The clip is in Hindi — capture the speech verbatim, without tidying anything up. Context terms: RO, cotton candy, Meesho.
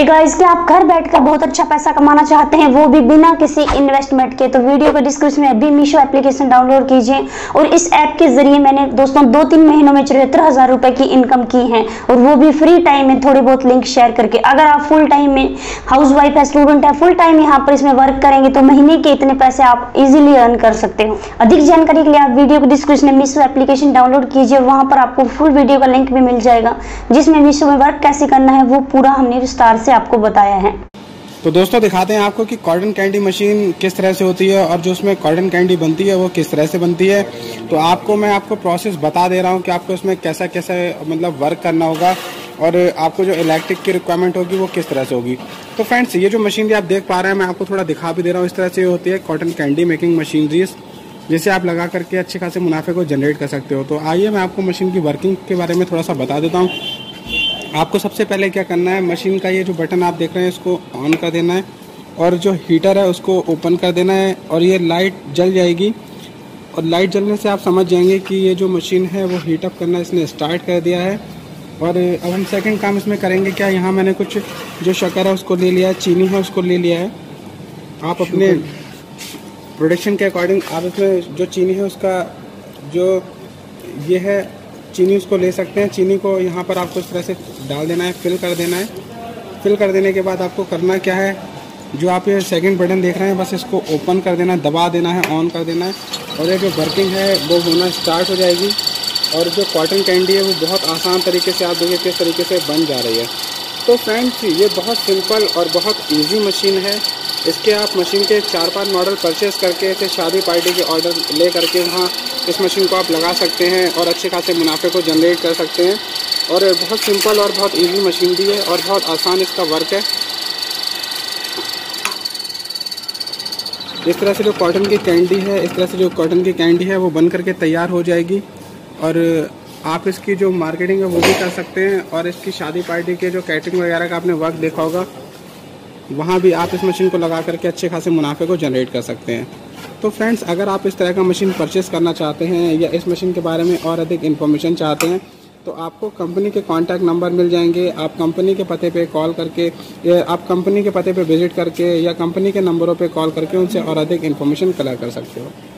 hey guys, क्या आप घर बैठकर बहुत अच्छा पैसा कमाना चाहते हैं वो भी बिना किसी इन्वेस्टमेंट के, तो वीडियो के डिस्क्रिप्शन में अभी मीशो एप्लीकेशन डाउनलोड कीजिए। और इस ऐप के जरिए मैंने दोस्तों दो तीन महीनों में चौहत्तर हजार रुपए की इनकम की है, और वो भी फ्री टाइम में थोड़ी बहुत लिंक शेयर करके। अगर आप फुल टाइम में हाउस वाइफ है, स्टूडेंट है, फुल टाइम यहाँ पर इसमें वर्क करेंगे तो महीने के इतने पैसे आप इजिली अर्न कर सकते हो। अधिक जानकारी के लिए आप वीडियो के डिस्क्रिप्शन में मीशो एप्लीकेशन डाउनलोड कीजिए, वहाँ पर आपको फुल वीडियो का लिंक भी मिल जाएगा जिसमें मीशो में वर्क कैसे करना है वो पूरा हमने विस्तार से आपको बताया है। तो दोस्तों दिखाते हैं आपको कि कॉटन कैंडी मशीन किस तरह से होती है और जो उसमें कॉटन कैंडी बनती है वो किस तरह से बनती है। तो आपको मैं आपको प्रोसेस बता दे रहा हूँ कि आपको इसमें कैसा कैसा मतलब वर्क करना होगा और आपको जो इलेक्ट्रिक की रिक्वायरमेंट होगी वो किस तरह से होगी। तो फ्रेंड्स ये जो मशीनरी आप देख पा रहे हैं मैं आपको थोड़ा दिखा भी दे रहा हूँ, इस तरह से होती है कॉटन कैंडी मेकिंग मशीनरीज, जिसे आप लगा करके अच्छे खासे मुनाफे को जनरेट कर सकते हो। तो आइए मैं आपको मशीन की वर्किंग के बारे में थोड़ा सा बता देता हूँ। आपको सबसे पहले क्या करना है, मशीन का ये जो बटन आप देख रहे हैं इसको ऑन कर देना है और जो हीटर है उसको ओपन कर देना है और ये लाइट जल जाएगी। और लाइट जलने से आप समझ जाएंगे कि ये जो मशीन है वो हीट अप करना इसने स्टार्ट कर दिया है। और अब हम सेकंड काम इसमें करेंगे क्या, यहाँ मैंने कुछ जो शक्कर है उसको ले लिया है, चीनी है उसको ले लिया है। आप अपने प्रोडक्शन के अकॉर्डिंग आप इसमें जो चीनी है उसका जो ये है चीनी उसको ले सकते हैं। चीनी को यहाँ पर आपको इस तरह से डाल देना है, फिल कर देना है। फिल कर देने के बाद आपको करना क्या है, जो आप ये सेकंड बटन देख रहे हैं बस इसको ओपन कर देना है, दबा देना है, ऑन कर देना है और ये जो वर्किंग है वो होना स्टार्ट हो जाएगी। और जो कॉटन कैंडी है वो बहुत आसान तरीके से आप देखिए किस तरीके से बन जा रही है। तो फ्रेंड्स ये बहुत सिंपल और बहुत ईजी मशीन है। इसके आप मशीन के चार पाँच मॉडल परचेस करके इसे शादी पार्टी के ऑर्डर ले करके वहाँ इस मशीन को आप लगा सकते हैं और अच्छे खासे मुनाफे को जनरेट कर सकते हैं। और बहुत सिंपल और बहुत इजी मशीन भी है और बहुत आसान इसका वर्क है। इस तरह से जो कॉटन की कैंडी है इस तरह से जो कॉटन की कैंडी है वो बन करके तैयार हो जाएगी। और आप इसकी जो मार्केटिंग है वो भी कर सकते हैं और इसकी शादी पार्टी के जो कैटरिंग वगैरह का आपने वर्क देखा होगा वहाँ भी आप इस मशीन को लगा करके अच्छे खासे मुनाफे को जनरेट कर सकते हैं। तो फ्रेंड्स अगर आप इस तरह का मशीन परचेस करना चाहते हैं या इस मशीन के बारे में और अधिक इन्फॉर्मेशन चाहते हैं तो आपको कंपनी के कॉन्टैक्ट नंबर मिल जाएंगे। आप कंपनी के पते पे कॉल करके या आप कंपनी के पते पे विजिट करके या कंपनी के नंबरों पे कॉल करके उनसे और अधिक इन्फॉर्मेशन कलेक्ट कर सकते हो।